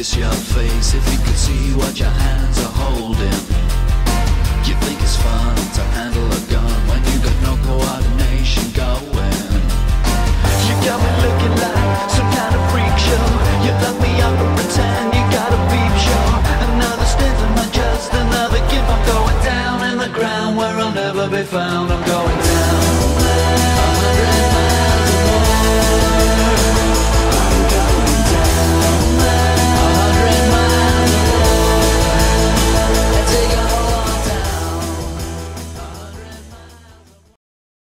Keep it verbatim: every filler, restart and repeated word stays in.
kiss your face if you could see what your hands are holding. You think it's fun to handle a gun when you got no coordination going. You got me